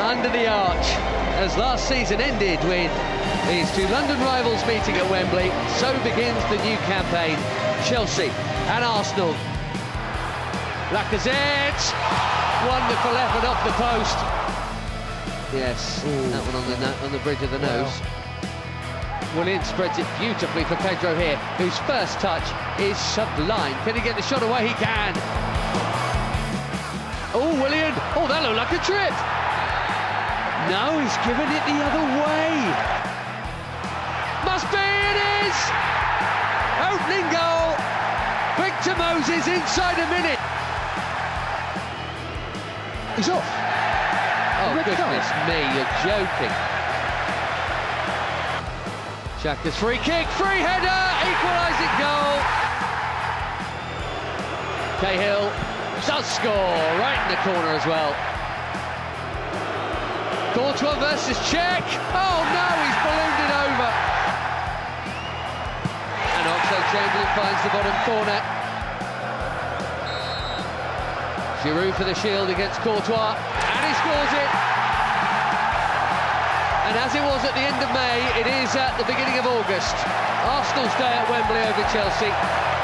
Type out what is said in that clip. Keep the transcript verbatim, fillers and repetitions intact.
under the arch, as last season ended with these two London rivals meeting at Wembley. So begins the new campaign, Chelsea and Arsenal. Lacazette, wonderful effort off the post. Yes, ooh, that one on the, on the bridge of the wow. nose. Willian spreads it beautifully for Pedro here, whose first touch is sublime. Can he get the shot away? He can. Oh, Willian. Oh, that looked like a trip. No, he's given it the other way. Must be, it is. Opening goal. Victor Moses inside a minute. He's off. Oh, goodness me, you're joking. Shaka's free kick, free header, equalising goal. Cahill does score, right in the corner as well. Courtois versus Czech. Oh no, he's ballooned it over. And also Chamberlain finds the bottom corner. Giroud for the shield against Courtois, and he scores it. And as it was at the end of May, it is at the beginning of August. Arsenal's day at Wembley over Chelsea.